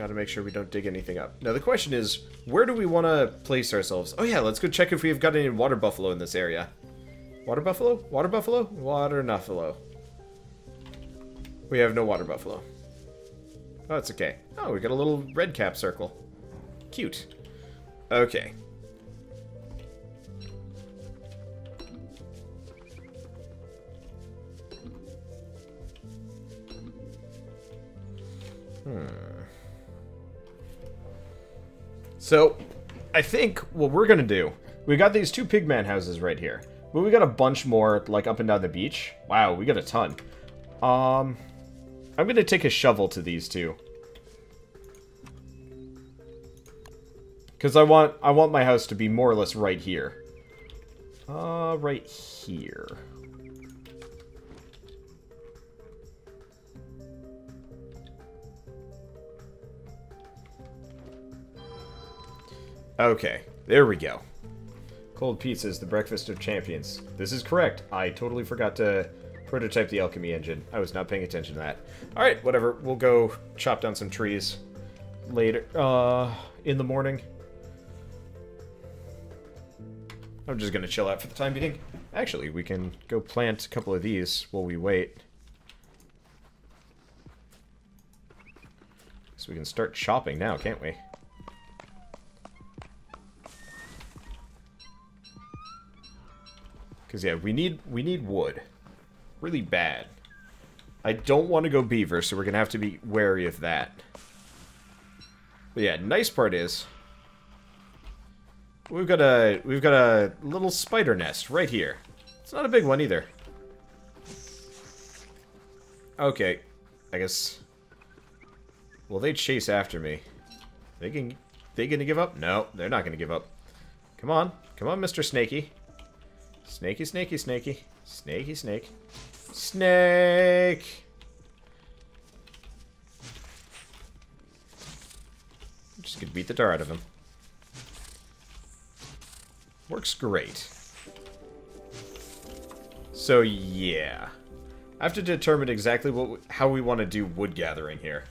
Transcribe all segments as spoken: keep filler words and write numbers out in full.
Gotta make sure we don't dig anything up. Now the question is, where do we want to place ourselves? Oh yeah, let's go check if we've got any water buffalo in this area. Water buffalo? Water buffalo? Water nuffalo. We have no water buffalo. Oh, it's okay. Oh, we got a little red cap circle. Cute. Okay. Hmm. So, I think what we're gonna do, we got these two pigman houses right here, but we got a bunch more, like, up and down the beach. Wow, we got a ton. Um, I'm gonna take a shovel to these two. Because I want, I want my house to be more or less right here. Uh, right here. Okay, there we go. Cold pizzas, the breakfast of champions. This is correct. I totally forgot to prototype the alchemy engine. I was not paying attention to that. All right, whatever. We'll go chop down some trees later, uh, in the morning. I'm just gonna chill out for the time being. Actually, we can go plant a couple of these while we wait. So we can start chopping now, can't we? Because, yeah, we need, we need wood. Really bad. I don't want to go beaver, so we're going to have to be wary of that. But, yeah, nice part is... We've got a, we've got a little spider nest right here. It's not a big one, either. Okay. I guess... Will they chase after me? They can, they going to give up? No, they're not going to give up. Come on. Come on, Mister Snakey. Snakey, snakey, snakey. Snakey, snake. Snake! I'm just gonna beat the tar out of him. Works great. So, yeah. I have to determine exactly what how we want to do wood gathering here.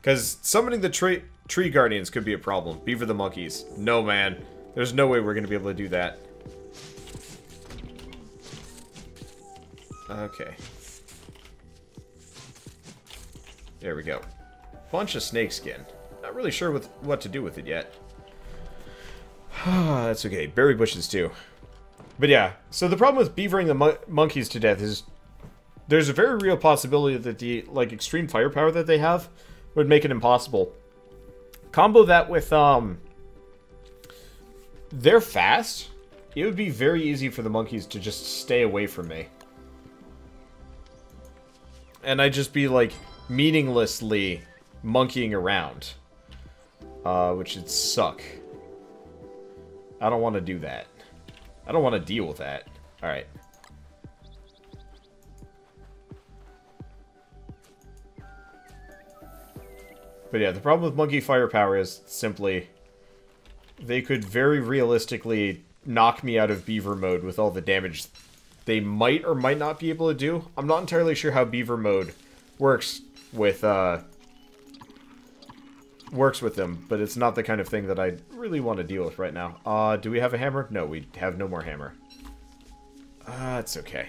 Because summoning the tree, tree guardians could be a problem. Beaver the monkeys. No, man. There's no way we're gonna be able to do that. Okay. There we go. Bunch of snake skin. Not really sure with what to do with it yet. That's okay. Berry bushes too. But yeah, so the problem with beavering the mon monkeys to death is there's a very real possibility that the like extreme firepower that they have would make it impossible. Combo that with um they're fast. It would be very easy for the monkeys to just stay away from me. And I'd just be, like, meaninglessly monkeying around. Uh, which would suck. I don't want to do that. I don't want to deal with that. Alright. But yeah, the problem with monkey firepower is simply... They could very realistically knock me out of beaver mode with all the damage... They might or might not be able to do. I'm not entirely sure how beaver mode works with uh, works with them, but it's not the kind of thing that I really want to deal with right now. Uh, do we have a hammer? No, we have no more hammer. Uh, it's okay.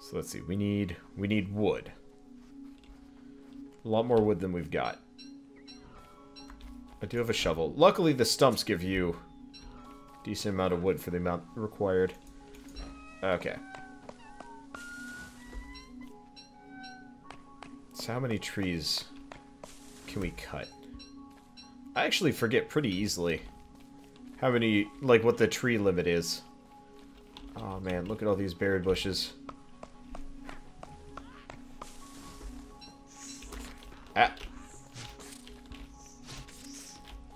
So let's see. We need we need wood. A lot more wood than we've got. I do have a shovel. Luckily, the stumps give you. Decent amount of wood for the amount required. Okay. So how many trees can we cut? I actually forget pretty easily how many, like what the tree limit is. Oh man, look at all these berry bushes. Ah.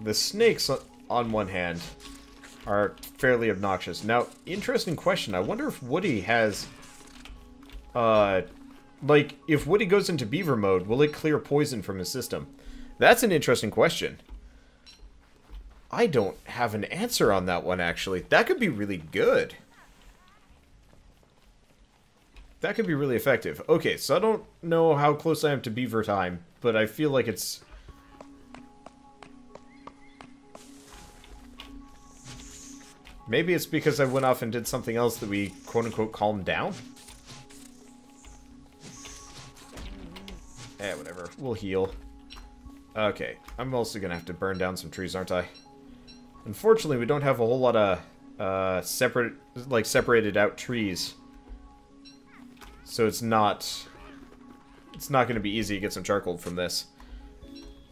The snakes on one hand... are fairly obnoxious. Now, interesting question. I wonder if Woody has... Uh, like, if Woody goes into beaver mode, will it clear poison from his system? That's an interesting question. I don't have an answer on that one, actually. That could be really good. That could be really effective. Okay, so I don't know how close I am to beaver time, but I feel like it's... Maybe it's because I went off and did something else that we, quote-unquote, calmed down? Eh, whatever. We'll heal. Okay, I'm also gonna have to burn down some trees, aren't I? Unfortunately, we don't have a whole lot of, uh, separate, like, separated out trees. So it's not... It's not gonna be easy to get some charcoal from this.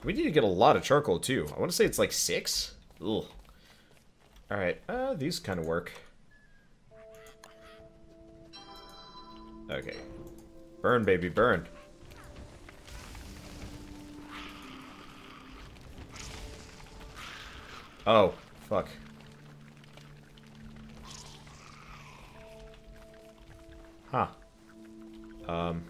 We need to get a lot of charcoal, too. I want to say it's like six? Ugh. Alright, uh, these kind of work. Okay. Burn, baby, burn. Oh, fuck. Huh. Um.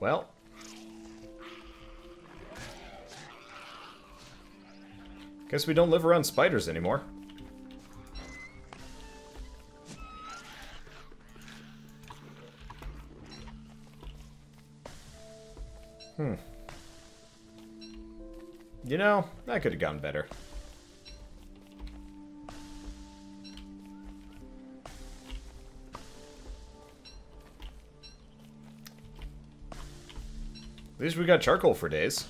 Well. Guess we don't live around spiders anymore. Hmm. You know, that could have gone better. At least we got charcoal for days.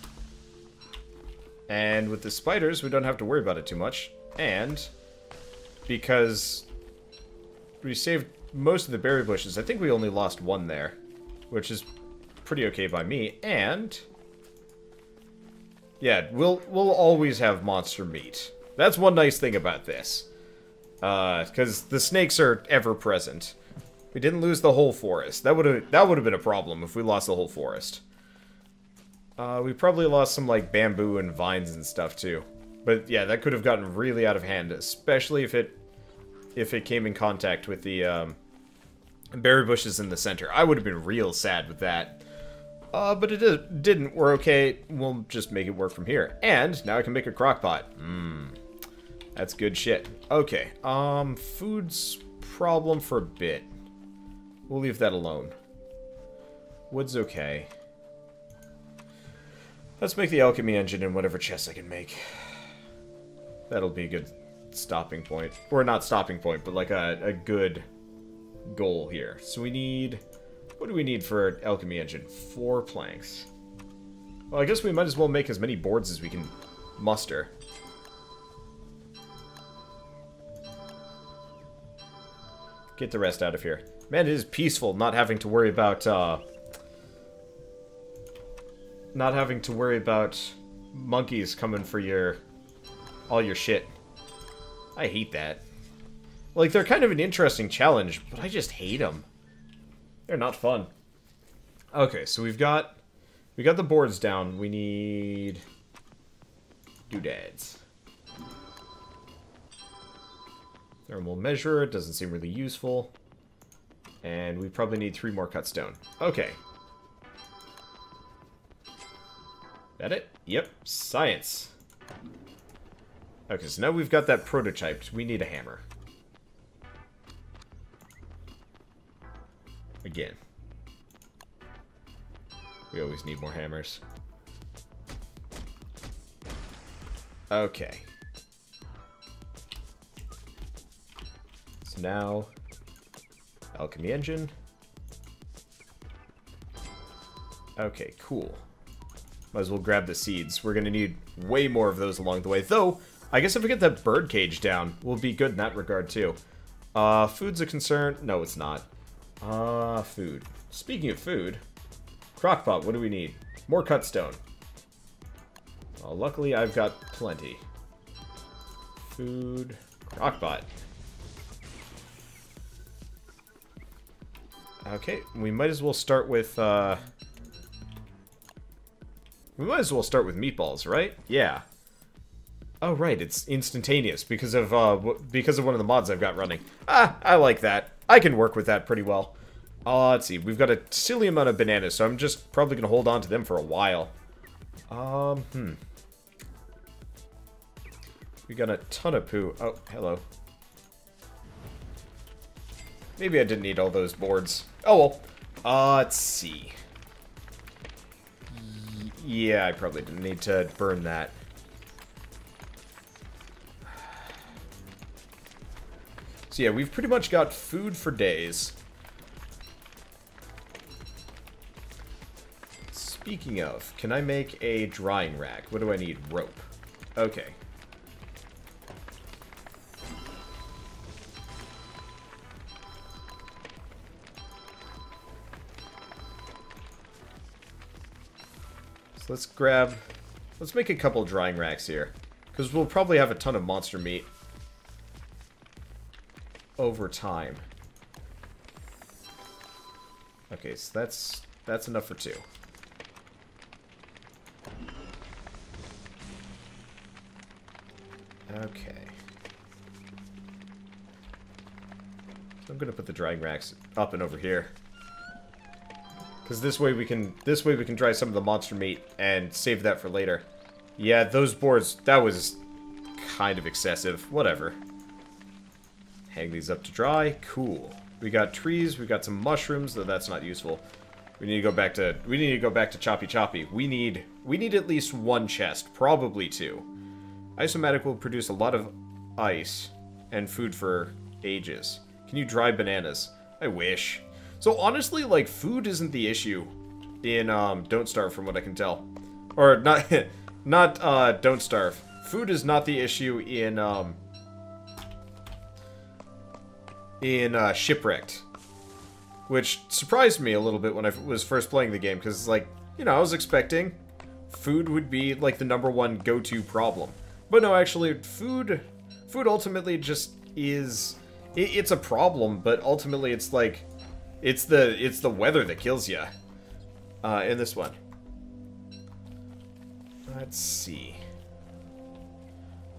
And with the spiders, we don't have to worry about it too much. And because we saved most of the berry bushes, I think we only lost one there, which is pretty okay by me. And yeah, we'll we'll always have monster meat. That's one nice thing about this, uh, because the snakes are ever present. We didn't lose the whole forest. That would have that would have been a problem if we lost the whole forest. Uh, we probably lost some, like, bamboo and vines and stuff, too. But, yeah, that could have gotten really out of hand, especially if it if it came in contact with the um, berry bushes in the center. I would have been real sad with that. Uh, but it is, didn't. We're okay. We'll just make it work from here. And now I can make a crock pot. Mmm. That's good shit. Okay. Um, food's problem for a bit. We'll leave that alone. Wood's okay. Let's make the alchemy engine in whatever chest I can make. That'll be a good stopping point. Or not stopping point, but like a, a good goal here. So we need... What do we need for an alchemy engine? Four planks. Well, I guess we might as well make as many boards as we can muster. Get the rest out of here. Man, it is peaceful not having to worry about... Uh, Not having to worry about monkeys coming for your... all your shit. I hate that. Like, they're kind of an interesting challenge, but I just hate them. They're not fun. Okay, so we've got... We got the boards down. We need... doodads. Thermal measurer. Doesn't seem really useful. And we probably need three more cut stone. Okay. That it? Yep. Science. Okay, so now we've got that prototyped. We need a hammer. Again. We always need more hammers. Okay. So now... alchemy engine. Okay, cool. Might as well grab the seeds. We're going to need way more of those along the way. Though, I guess if we get that bird cage down, we'll be good in that regard, too. Uh, food's a concern. No, it's not. Uh, food. Speaking of food, crockpot, what do we need? More cut stone. Well, luckily, I've got plenty. Food, crockpot. Okay, we might as well start with, uh... We might as well start with meatballs, right? Yeah. Oh, right, it's instantaneous because of uh, because of one of the mods I've got running. Ah, I like that. I can work with that pretty well. Uh, let's see. We've got a silly amount of bananas, so I'm just probably going to hold on to them for a while. Um, hmm. We got a ton of poo. Oh, hello. Maybe I didn't need all those boards. Oh, well. Uh, let's see. Yeah, I probably didn't need to burn that. So yeah, we've pretty much got food for days. Speaking of, can I make a drying rack? What do I need? Rope. Okay. So let's grab... Let's make a couple drying racks here. Because we'll probably have a ton of monster meat over time. Okay, so that's that's enough for two. Okay. So I'm gonna put the drying racks up and over here. Cause this way we can this way we can dry some of the monster meat and save that for later. Yeah, those boards, that was kind of excessive. Whatever. Hang these up to dry. Cool. We got trees, we got some mushrooms, though that's not useful. We need to go back to we need to go back to Choppy Choppy. We need we need at least one chest, probably two. Isomatic will produce a lot of ice and food for ages. Can you dry bananas? I wish. So honestly, like, food isn't the issue in um Don't Starve, from what I can tell. Or not not uh Don't Starve. Food is not the issue in um in uh, Shipwrecked, which surprised me a little bit when I was first playing the game, because, like, you know, I was expecting food would be, like, the number one go-to problem. But no, actually, food food ultimately just is... It, it's a problem, but ultimately it's, like, it's the, it's the weather that kills you uh, in this one. Let's see.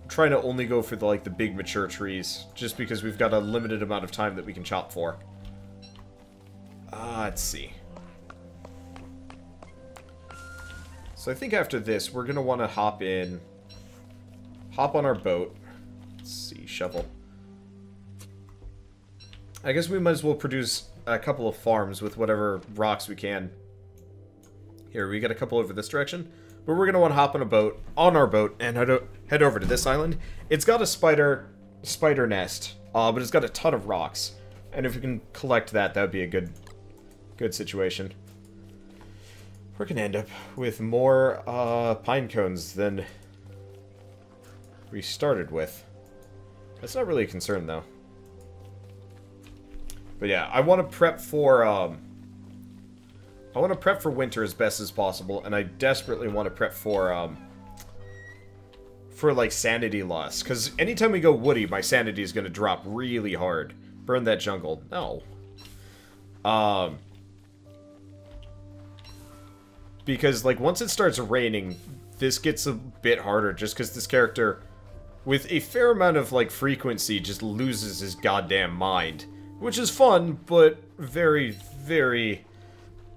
Trying to only go for the, like, the big mature trees, just because we've got a limited amount of time that we can chop for. Ah, uh, let's see. So I think after this, we're gonna want to hop in, hop on our boat. Let's see, shovel. I guess we might as well produce a couple of farms with whatever rocks we can. Here, we got a couple over this direction. But we're going to want to hop on a boat, on our boat, and head over to this island. It's got a spider spider nest, uh, but it's got a ton of rocks. And if we can collect that, that would be a good, good situation. We're going to end up with more uh, pine cones than we started with. That's not really a concern, though. But yeah, I want to prep for... Um, I want to prep for winter as best as possible, and I desperately want to prep for, um... for, like, sanity loss. Because anytime we go Woody, my sanity is going to drop really hard. Burn that jungle. No. Um... Because, like, once it starts raining, this gets a bit harder. Just because this character, with a fair amount of, like, frequency, just loses his goddamn mind. Which is fun, but very, very...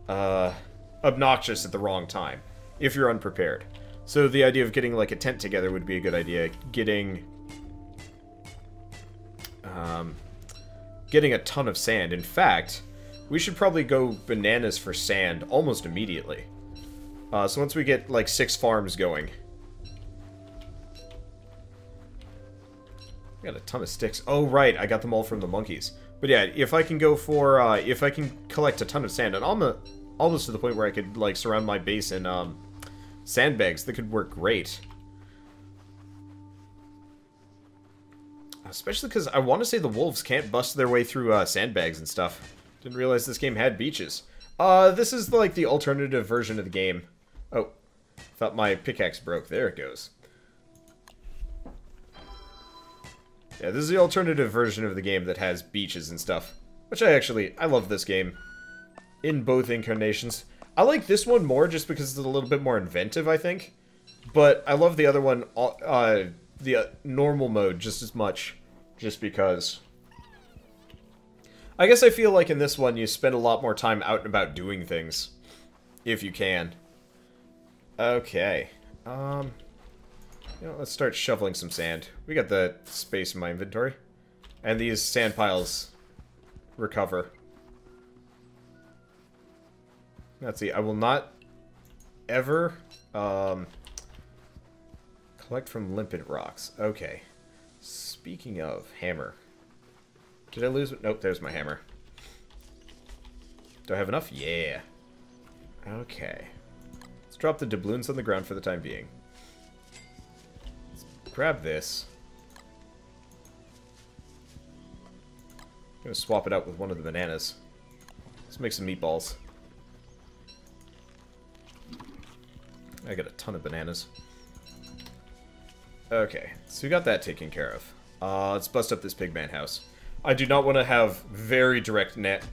Uh, obnoxious at the wrong time, if you're unprepared. So the idea of getting, like, a tent together would be a good idea. Getting, um, getting a ton of sand. In fact, we should probably go bananas for sand almost immediately. Uh, so once we get, like, six farms going. I got a ton of sticks. Oh, right, I got them all from the monkeys. But yeah, if I can go for, uh, if I can collect a ton of sand, and almost, almost to the point where I could, like, surround my base in, um, sandbags, that could work great. Especially because I want to say the wolves can't bust their way through, uh, sandbags and stuff. Didn't realize this game had beaches. Uh, this is, like, the alternative version of the game. Oh, thought my pickaxe broke. There it goes. Yeah, this is the alternative version of the game that has beaches and stuff. Which I actually, I love this game. In both incarnations. I like this one more just because it's a little bit more inventive, I think. But I love the other one, uh, the normal mode just as much. Just because. I guess I feel like in this one you spend a lot more time out and about doing things. If you can. Okay. Um, you know, let's start shoveling some sand. We got the space in my inventory. And these sand piles recover. Let's see, I will not ever um, collect from limpet rocks. Okay. Speaking of hammer. Did I lose it? Nope, there's my hammer. Do I have enough? Yeah. Okay. Let's drop the doubloons on the ground for the time being. Let's grab this. I'm gonna swap it out with one of the bananas. Let's make some meatballs. I got a ton of bananas. Okay, so we got that taken care of. Uh, let's bust up this pigman house. I do not want to have very direct net.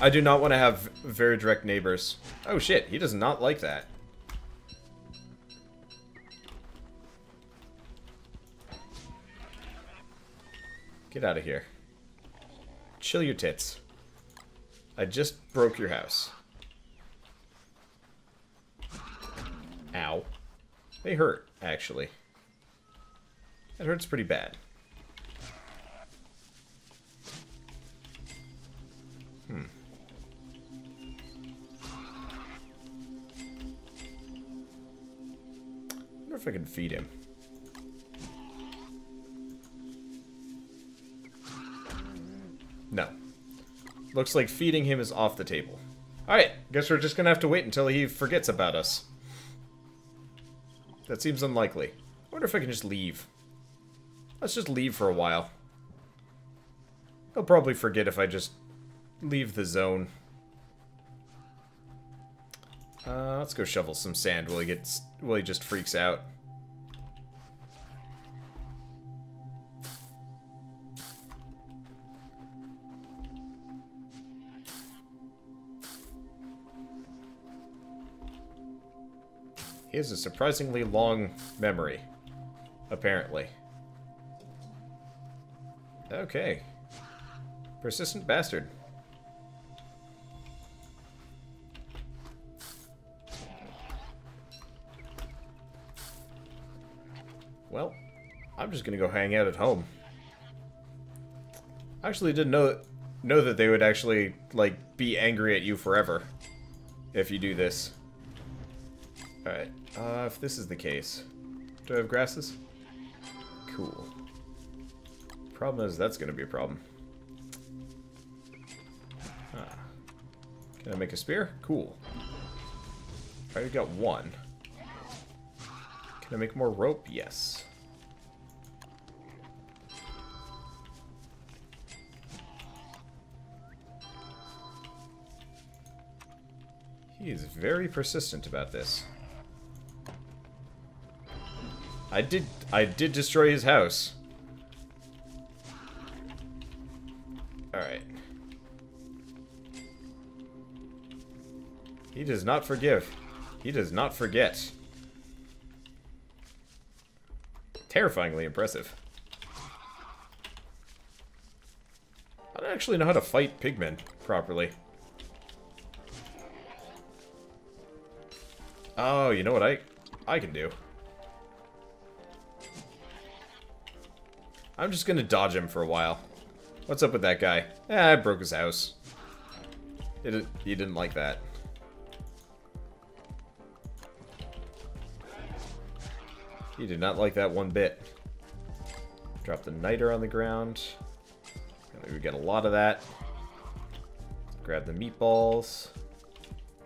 I do not want to have very direct neighbors. Oh shit, he does not like that. Get out of here. Chill your tits. I just broke your house. Ow. They hurt, actually. That hurts pretty bad. Hmm. I wonder if I can feed him. No. Looks like feeding him is off the table. Alright, guess we're just gonna have to wait until he forgets about us. That seems unlikely. I wonder if I can just leave. Let's just leave for a while. He'll probably forget if I just leave the zone. Uh, let's go shovel some sand while he gets, while he just freaks out. He has a surprisingly long memory, apparently. Okay. Persistent bastard. Well, I'm just gonna go hang out at home. I actually didn't know, know that they would actually, like, be angry at you forever if you do this. Alright. Uh, if this is the case, do I have grasses? Cool. Problem is, that's going to be a problem. Huh. Can I make a spear? Cool. I already got one. Can I make more rope? Yes. He is very persistent about this. I did, I did destroy his house. Alright. He does not forgive. He does not forget. Terrifyingly impressive. I don't actually know how to fight pigmen properly. Oh, you know what I, I can do? I'm just gonna dodge him for a while. What's up with that guy? Eh, I broke his house. It, he didn't like that. He did not like that one bit. Drop the niter on the ground. We got a lot of that. Grab the meatballs.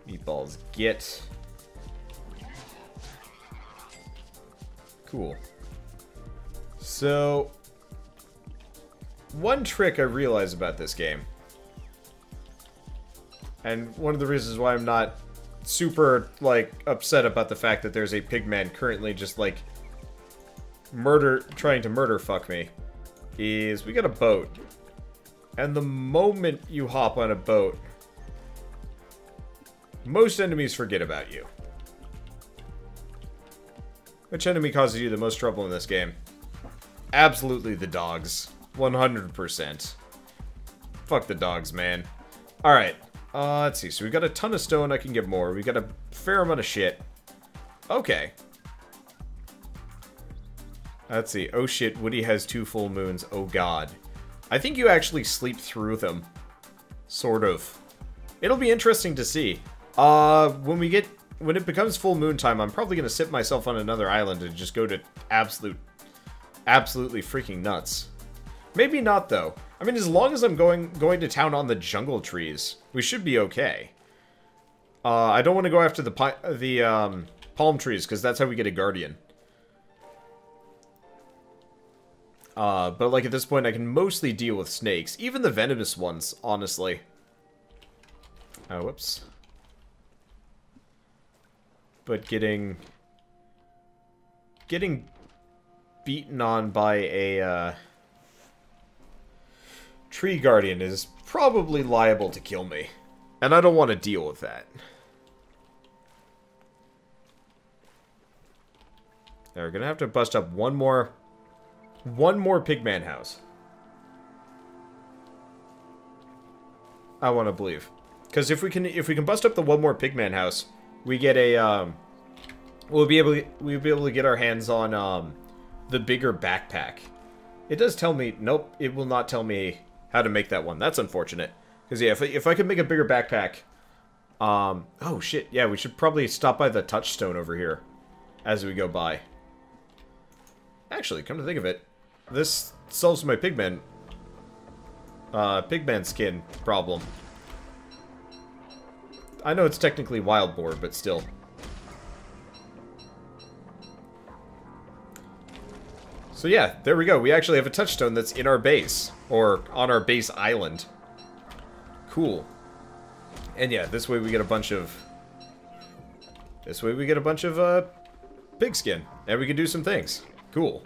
Meatballs get. Cool. So, one trick I realize about this game, and one of the reasons why I'm not super, like, upset about the fact that there's a pigman currently just, like, murder, trying to murder fuck me, is we got a boat. And the moment you hop on a boat, most enemies forget about you. Which enemy causes you the most trouble in this game? Absolutely the dogs. one hundred percent. Fuck the dogs, man. Alright. Uh, let's see. So we've got a ton of stone. I can get more. We've got a fair amount of shit. Okay. Let's see. Oh shit, Woody has two full moons. Oh god. I think you actually sleep through them. Sort of. It'll be interesting to see. Uh, when we get... When it becomes full moon time, I'm probably going to sit myself on another island and just go to absolute... Absolutely freaking nuts. Maybe not, though. I mean, as long as I'm going going to town on the jungle trees, we should be okay. Uh, I don't want to go after the pi the um, palm trees, because that's how we get a guardian. Uh, but, like, at this point, I can mostly deal with snakes. Even the venomous ones, honestly. Oh, whoops. But getting... Getting beaten on by a, uh... tree guardian is probably liable to kill me. And I don't want to deal with that. Now we're gonna have to bust up one more... One more pigman house. I want to believe, because if we can, if we can bust up the one more pigman house, we get a, um, we'll be able, to, we'll be able to get our hands on um, the bigger backpack. It does tell me, nope, it will not tell me how to make that one. That's unfortunate, because yeah, if if I could make a bigger backpack, um, oh shit, yeah, we should probably stop by the touchstone over here as we go by. Actually, come to think of it. This solves my pigman, uh, pigman skin problem. I know it's technically wild boar, but still. So yeah, there we go. We actually have a touchstone that's in our base, or on our base island. Cool. And yeah, this way we get a bunch of... This way we get a bunch of, uh, pig skin. And we can do some things. Cool.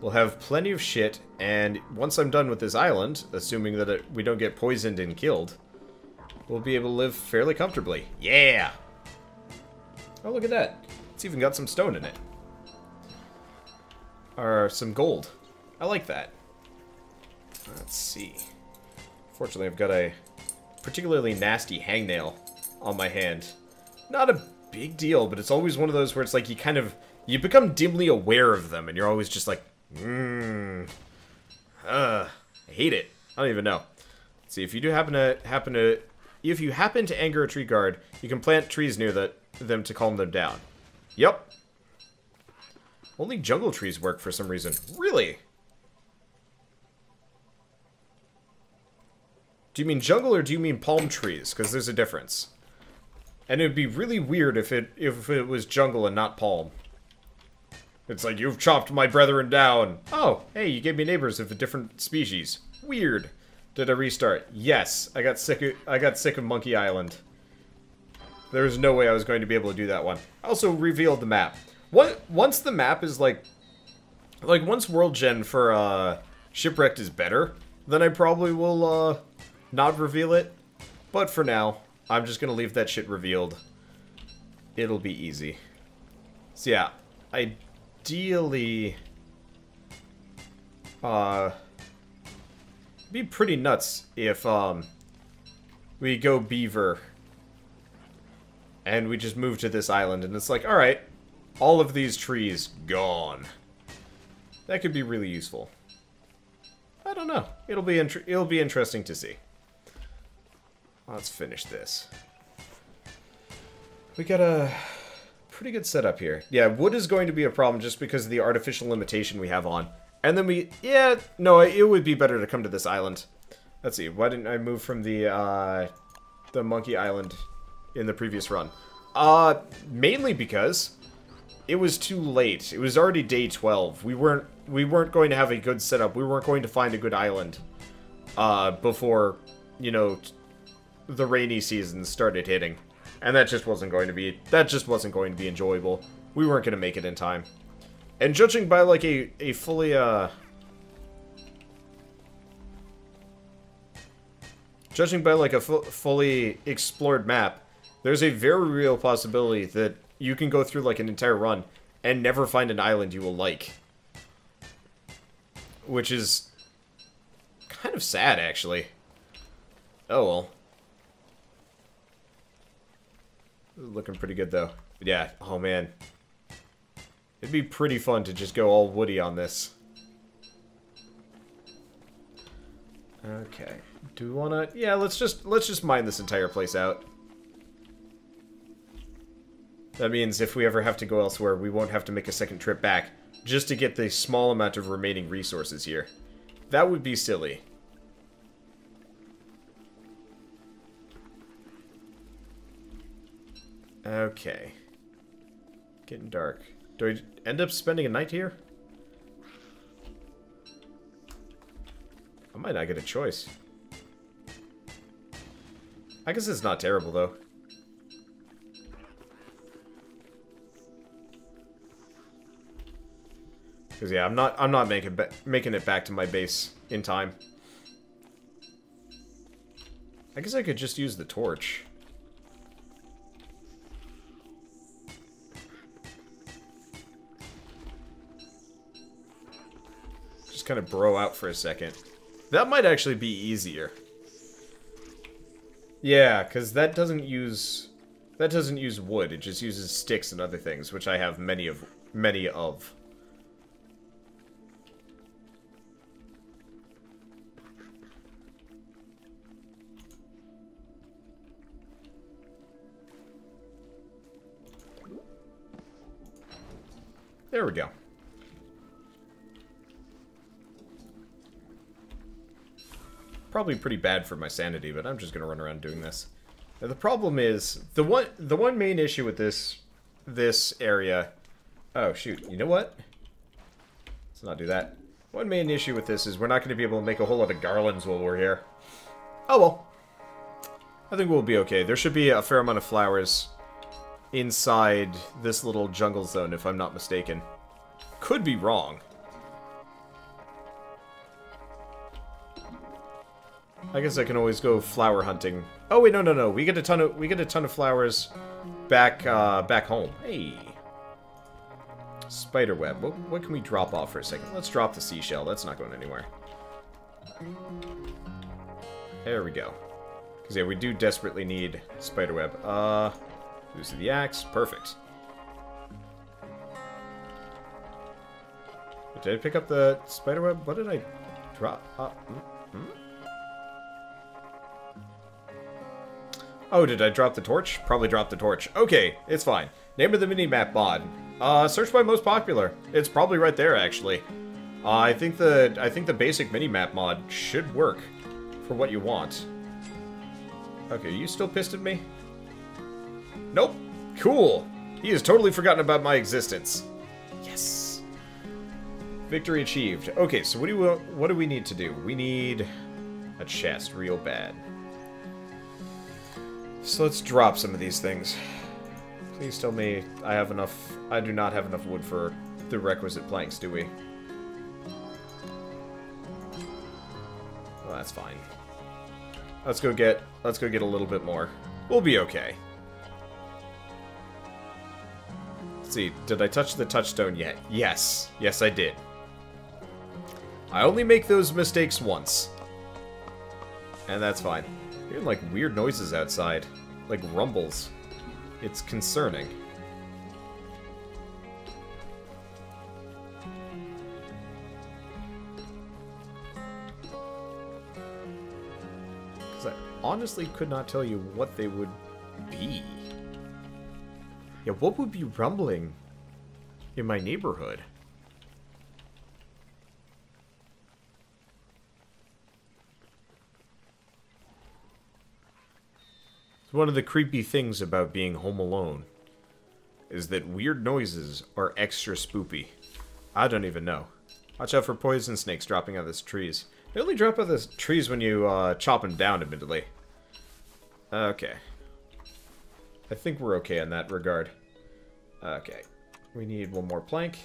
We'll have plenty of shit, and once I'm done with this island, assuming that it, we don't get poisoned and killed, we'll be able to live fairly comfortably. Yeah! Oh, look at that. It's even got some stone in it. Or some gold. I like that. Let's see. Fortunately, I've got a particularly nasty hangnail on my hand. Not a big deal, but it's always one of those where it's like you kind of... You become dimly aware of them, and you're always just like... Mmm. Uh, I hate it. I don't even know. Let's see, if you do happen to happen to, if you happen to anger a tree guard, you can plant trees near the, them to calm them down. Yep. Only jungle trees work for some reason. Really? Do you mean jungle or do you mean palm trees? Because there's a difference. And it would be really weird if it if it was jungle and not palm. It's like, you've chopped my brethren down. Oh, hey, you gave me neighbors of a different species. Weird. Did I restart? Yes, I got sick of, I got sick of Monkey Island. There was no way I was going to be able to do that one. I also revealed the map. What, once the map is like... Like, once World Gen for uh, Shipwrecked is better, then I probably will uh, not reveal it. But for now, I'm just going to leave that shit revealed. It'll be easy. So yeah, I... Ideally, uh, it'd be pretty nuts if um, we go beaver and we just move to this island and it's like, all right, all of these trees gone. That could be really useful. I don't know. It'll be inter it'll be interesting to see. Let's finish this. We got a. Pretty good setup here. Yeah, wood is going to be a problem just because of the artificial limitation we have on. And then we... Yeah, no, it would be better to come to this island. Let's see, why didn't I move from the, uh... the Monkey Island in the previous run? Uh, mainly because it was too late. It was already day twelve. We weren't, we weren't going to have a good setup. We weren't going to find a good island, uh, before, you know, the rainy season started hitting. And that just wasn't going to be, that just wasn't going to be enjoyable. We weren't going to make it in time. And judging by, like, a, a fully, uh... Judging by, like, a fu fully explored map, there's a very real possibility that you can go through, like, an entire run and never find an island you will like. Which is Kind of sad, actually. Oh, well. This is looking pretty good, though. Yeah. Oh, man. It'd be pretty fun to just go all Woody on this. Okay. Do we wanna... Yeah, let's just, let's just mine this entire place out. That means if we ever have to go elsewhere, we won't have to make a second trip back just to get the small amount of remaining resources here. That would be silly. Okay. Getting dark. Do I end up spending a night here? I might not get a choice. I guess it's not terrible, though. Cause yeah, I'm not I'm not making making it back to my base in time. I guess I could just use the torch. Just kind of bro out for a second. That might actually be easier. Yeah, cause that doesn't use that doesn't use wood. It just uses sticks and other things, which I have many of many of. There we go. Probably pretty bad for my sanity, but I'm just gonna run around doing this. Now the problem is the one the one main issue with this this area. Oh shoot! You know what? Let's not do that. One main issue with this is we're not gonna be able to make a whole lot of garlands while we're here. Oh well. I think we'll be okay. There should be a fair amount of flowers inside this little jungle zone, if I'm not mistaken. Could be wrong. I guess I can always go flower hunting. Oh wait, no, no, no. We get a ton of we get a ton of flowers back uh, back home. Hey, spider web. What, what can we drop off for a second? Let's drop the seashell. That's not going anywhere. There we go. Because yeah, we do desperately need spider web. Uh. Use the axe. Perfect. Did I pick up the spiderweb? What did I drop? Uh, mm-hmm. Oh, did I drop the torch? Probably dropped the torch. Okay, it's fine. Name of the minimap mod. Uh, search by most popular. It's probably right there, actually. Uh, I think the I think the basic minimap mod should work for what you want. Okay, you still pissed at me? Nope. Cool. He has totally forgotten about my existence. Yes. Victory achieved. Okay, so what do we, what do we need to do? We need a chest real bad. So let's drop some of these things. Please tell me I have enough... I do not have enough wood for the requisite planks, do we? Well, that's fine. Let's go get... Let's go get a little bit more. We'll be okay. See, did I touch the touchstone yet? Yes. Yes, I did. I only make those mistakes once. And that's fine. I'm hearing, like, weird noises outside. Like, rumbles. It's concerning. Because I honestly could not tell you what they would be. Yeah, what would be rumbling in my neighborhood? It's one of the creepy things about being home alone is that weird noises are extra spoopy. I don't even know. Watch out for poison snakes dropping out of the trees. They only drop out of the trees when you uh, chop them down, admittedly. Okay. I think we're okay in that regard. Okay. We need one more plank.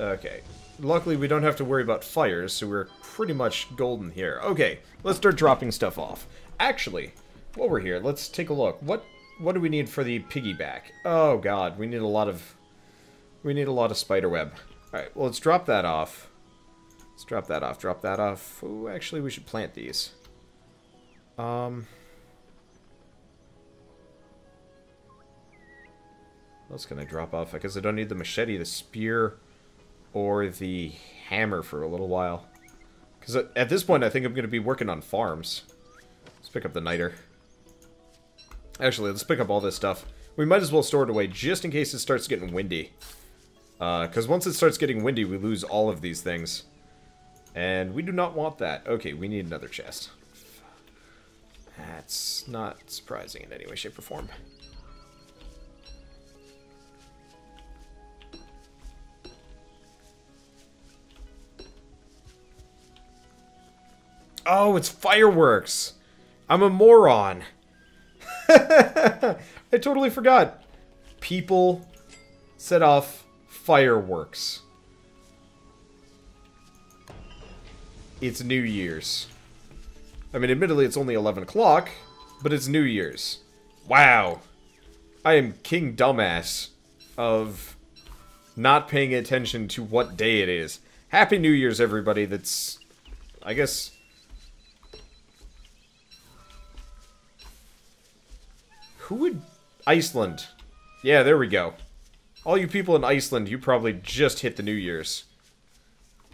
Okay. Luckily, we don't have to worry about fires, so we're pretty much golden here. Okay, let's start dropping stuff off. Actually, while we're here, let's take a look. What what do we need for the piggyback? Oh god, we need a lot of we need a lot of spiderweb. Alright, well, let's drop that off. Let's drop that off, drop that off. Ooh, actually, we should plant these. Um... What else can I drop off? I guess I don't need the machete, the spear, or the hammer for a little while. Because at this point, I think I'm going to be working on farms. Let's pick up the niter. Actually, let's pick up all this stuff. We might as well store it away, just in case it starts getting windy. Because uh, once it starts getting windy, we lose all of these things. And we do not want that. Okay, we need another chest. That's not surprising in any way, shape, or form. Oh, it's fireworks! I'm a moron! I totally forgot. People set off fireworks. It's New Year's. I mean, admittedly, it's only eleven o'clock, but it's New Year's. Wow. I am king dumbass of not paying attention to what day it is. Happy New Year's, everybody. That's, I guess... Who would... Iceland. Yeah, there we go. All you people in Iceland, you probably just hit the New Year's.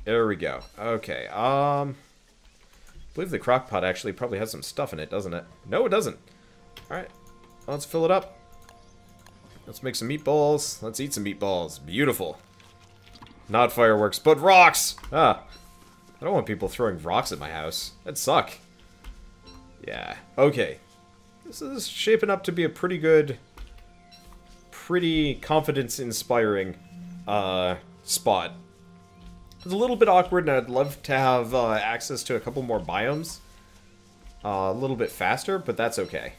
There we go. Okay, um... I believe the crock pot actually probably has some stuff in it, doesn't it? No, it doesn't. Alright, well, let's fill it up. Let's make some meatballs. Let's eat some meatballs. Beautiful. Not fireworks, but rocks! Ah. I don't want people throwing rocks at my house. That'd suck. Yeah, okay. This is shaping up to be a pretty good, pretty confidence-inspiring uh, spot. It's a little bit awkward, and I'd love to have uh, access to a couple more biomes uh, a little bit faster, but that's okay.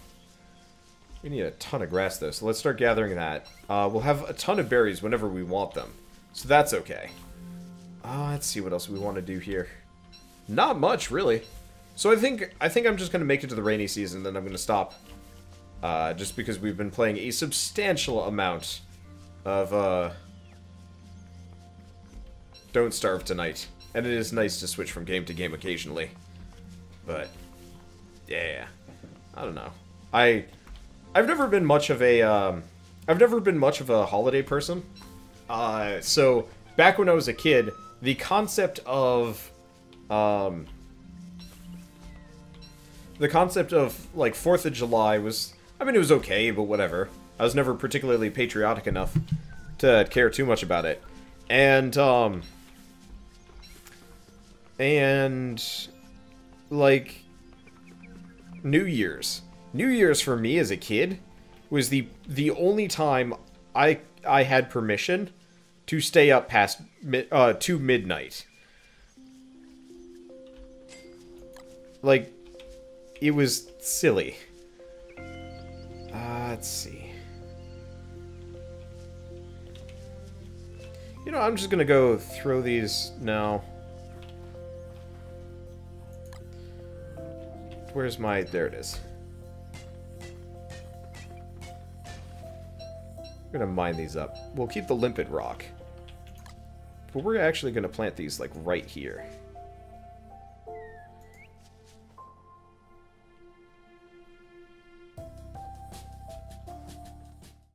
We need a ton of grass, though, so let's start gathering that. Uh, we'll have a ton of berries whenever we want them, so that's okay. Uh, let's see what else we want to do here. Not much, really. So I think I think I'm just gonna make it to the rainy season, then I'm gonna stop, uh, just because we've been playing a substantial amount of uh, Don't Starve tonight, and it is nice to switch from game to game occasionally. But yeah, I don't know. I I've never been much of a um, I've never been much of a holiday person. Uh, so back when I was a kid, the concept of um. The concept of, like, fourth of July was... I mean, it was okay, but whatever. I was never particularly patriotic enough to care too much about it. And, um... And... Like... New Year's. New Year's for me as a kid was the the only time I I had permission to stay up past... Uh, to midnight. Like... It was silly. Uh, let's see. You know, I'm just gonna go throw these now. Where's my... There it is. We're gonna mine these up. We'll keep the limpet rock. But we're actually gonna plant these, like, right here.